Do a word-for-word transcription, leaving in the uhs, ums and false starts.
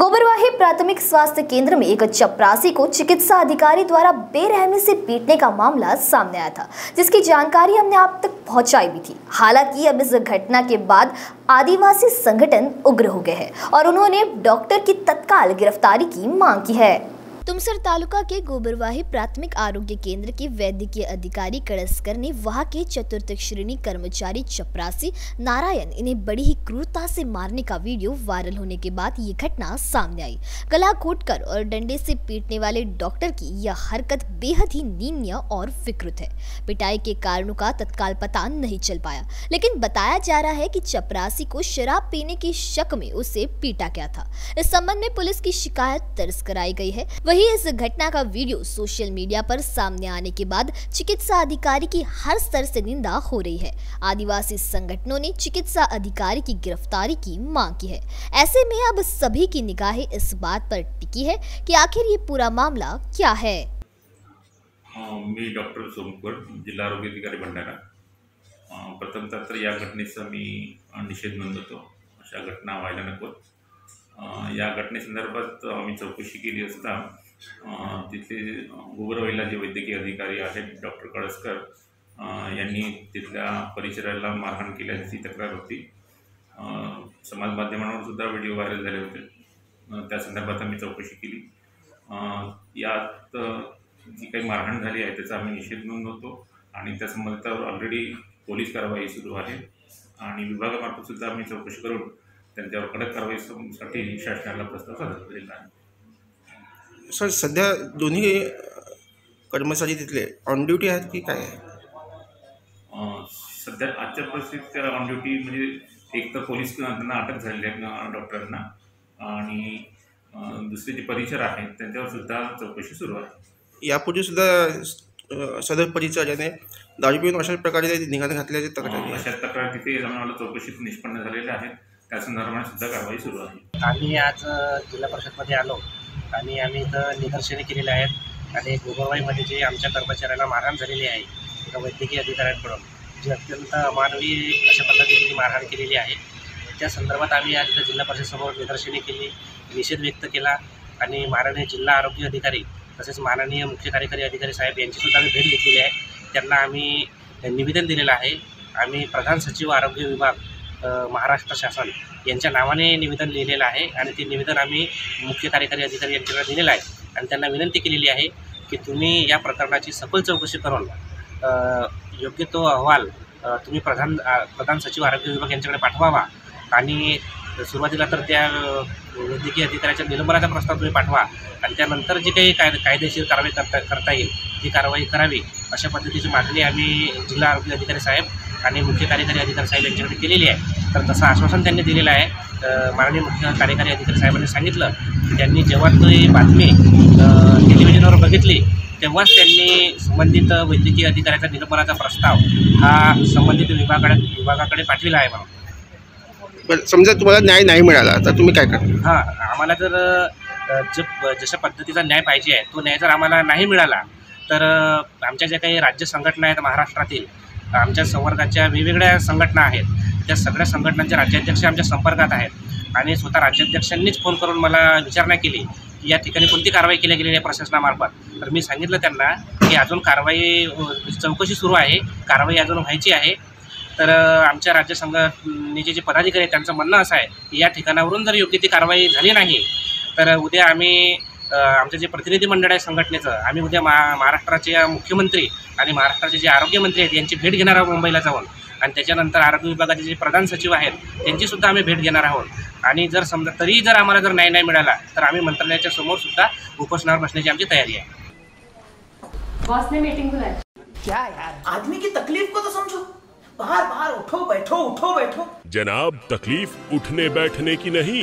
गोबरवाही प्राथमिक स्वास्थ्य केंद्र में एक चपरासी को चिकित्सा अधिकारी द्वारा बेरहमी से पीटने का मामला सामने आया था, जिसकी जानकारी हमने आप तक पहुंचाई भी थी। हालांकि अब इस घटना के बाद आदिवासी संगठन उग्र हो गए हैं और उन्होंने डॉक्टर की तत्काल गिरफ्तारी की मांग की है। तुमसर तालुका के गोबरवाही प्राथमिक आरोग्य केंद्र के वैद्यकीय अधिकारी कळसकर ने वहां के चतुर्थ श्रेणी कर्मचारी चपरासी नारायण इन्हें बड़ी ही क्रूरता से मारने का वीडियो वायरल होने के बाद ये घटना सामने आई। गला घोटकर और डंडे से पीटने वाले डॉक्टर की यह हरकत बेहद ही निंदनीय और विकृत है। पिटाई के कारणों का तत्काल पता नहीं चल पाया, लेकिन बताया जा रहा है कि चपरासी को शराब पीने के शक में उसे पीटा गया था। इस संबंध में पुलिस की शिकायत दर्ज कराई गई है। वहीं इस घटना का वीडियो सोशल मीडिया पर सामने आने के बाद चिकित्सा अधिकारी की हर स्तर से निंदा हो रही है। आदिवासी संगठनों ने चिकित्सा अधिकारी की गिरफ्तारी की मांग की है। ऐसे में अब सभी की निगाहें इस बात पर टिकी है कि आखिर ये पूरा मामला क्या है। हाँ, मी डॉक्टर सोमकर, जिल्हा आरोग्य अधिकारी भंडारा। प्रथमतः तर या घटनेचा मी निषेध नोंदवतो। अशा घटना व्हायला नको। या घटनेसंदर्भात आम्ही चौकशी केली असता तिथले गोबरवाहीला जे वैद्यकीय अधिकारी आहेत डॉक्टर कळसकर यांनी तिथल्या परिसराला मारहाण केल्याची तक्रार होती। समाज माध्यमांवर सुद्धा व्हिडिओ व्हायरल झाले होते। त्या संदर्भात आम्ही चौकशी केली। यात जी काही मारहाण झाली आहे त्याचा आम्ही निषेध नोंदवतो आणि त्या संबंधावर ऑलरेडी पोलीस कारवाई सुरू आहे आणि विभागामार्फत सुद्धा आम्ही चौकशी करून त्यांच्यावर कडक कारवाईसाठी शासनाला प्रस्ताव सादर केलेला आहे। सर, सध्या दोन्ही कर्मचारी तिथले ऑन ड्युटी आहेत की काय आहे? सध्या आजच्या परिस्थितीत ऑन ड्युटी म्हणजे एक तर पोलीस त्यांना अटक झालेली आहे डॉक्टरांना, आणि दुसरे जे परिचर आहेत त्यांच्यावर सुद्धा चौकशी सुरू आहे। यापूर्वी सुद्धा सदर परिचर्याने दारू पिऊन अशा प्रकारे निघाण घातल्याची तक्रार अशा तक्रार तिथे आम्हाला चौकशीत निष्पन्न झालेल्या आहेत। त्या संदर्भात सुद्धा कारवाई सुरू आहे। आम्ही आज जिल्हा परिषदमध्ये आलो आणि आम्ही इथं निदर्शने केलेले आहेत आणि गोबरवाहीमध्ये जे आमच्या कर्मचाऱ्यांना मारहाण झालेली आहे एका वैद्यकीय अधिकाऱ्यांकडून, जी अत्यंत अमानवीय अशा पद्धतीने मारहाण केलेली आहे, त्या संदर्भात आम्ही आज इथं जिल्हा परिषदेसमोर निदर्शने केली, निषेध व्यक्त केला आणि माननीय जिल्हा आरोग्य अधिकारी तसेच माननीय मुख्य कार्यकारी अधिकारी साहेब यांचीसुद्धा आम्ही भेट घेतलेली आहे। त्यांना आम्ही निवेदन दिलेलं आहे। आम्ही प्रधान सचिव आरोग्य विभाग महाराष्ट्र शासन यांच्या नावाने निवेदन लिहिलेलं आहे आणि ते निवेदन आम्ही मुख्य कार्यकारी अधिकारी यांच्याकडे दिलेलं आहे आणि त्यांना विनंती केलेली आहे की तुम्ही या प्रकरणाची सखोल चौकशी करून योग्य तो अहवाल तुम्ही प्रधान प्रधान सचिव आरोग्य विभाग यांच्याकडे पाठवावा आणि सुरुवातीला तर त्या वैद्यकीय अधिकाऱ्याच्या निलंबनाचा प्रस्ताव तुम्ही पाठवा आणि त्यानंतर जी काही काय कायदेशीर कारवाई करता करता येईल ती कारवाई करावी, अशा पद्धतीची मागणी आम्ही जिल्हा आरोग्य अधिकारी साहेब आणि मुख्य कार्यकारी अधिकारी साहेब यांच्याकडे केलेली आहे। तर तसं आश्वासन त्यांनी दिलेलं आहे। माननीय मुख्य कार्यकारी अधिकारी साहेबांनी सांगितलं की त्यांनी जेव्हा ती बातमी टेलिव्हिजनवर बघितली तेव्हाच त्यांनी संबंधित वैद्यकीय अधिकाऱ्याचा निलंबनाचा प्रस्ताव हा संबंधित विभागाकडे विभागाकडे पाठविला आहे म्हणून। पण समजा तुम्हाला न्याय नाही मिळाला तर तुम्ही काय करणार? हां, आम्हाला जर जशा पद्धतीचा न्याय पाहिजे आहे तो न्याय जर आम्हाला नाही मिळाला तर आमच्या ज्या काही राज्य संघटना आहेत महाराष्ट्रातील, आमच्या संवर्गाच्या वेगवेगळ्या संघटना आहेत, त्या सगळ्या संघटनांचे राज्याध्यक्ष आमच्या संपर्कात आहेत आणि स्वतः राज्याध्यक्षांनीच फोन करून मला विचारणा केली की या ठिकाणी कोणती कारवाई केली गेलेली आहे प्रशासनामार्फत। तर मी सांगितलं त्यांना की अजून कारवाई चौकशी सुरू आहे, कारवाई अजून व्हायची आहे। तर आमच्या राज्य संघटनेचे जे पदाधिकारी आहेत त्यांचं म्हणणं असं आहे की या ठिकाणावरून जर योग्य ती कारवाई झाली नाही तर उद्या आम्ही आमचं जे प्रतिनिधिमंडळ आहे संघटनेचं आम्ही उद्या मा महाराष्ट्राचे मुख्यमंत्री आणि महाराष्ट्राचे जे आरोग्यमंत्री आहेत यांची भेट घेणार आहोत मुंबईला जाऊन आणि त्याच्यानंतर आरोग्य विभागाचे जे प्रधान सचिव आहेत त्यांचीसुद्धा आम्ही भेट घेणार आहोत आणि जर समजा तरी जर आम्हाला जर न्याय नाही मिळाला तर आम्ही मंत्रालयाच्या समोरसुद्धा उपोषणावर बसण्याची आमची तयारी आहे। बॉस ने मीटिंग बुलाई क्या यार, आदमी की तकलीफ को तो समझो। बाहर बाहर उठो बैठो उठो बैठो। जनाब, तकलीफ उठने बैठने की नहीं,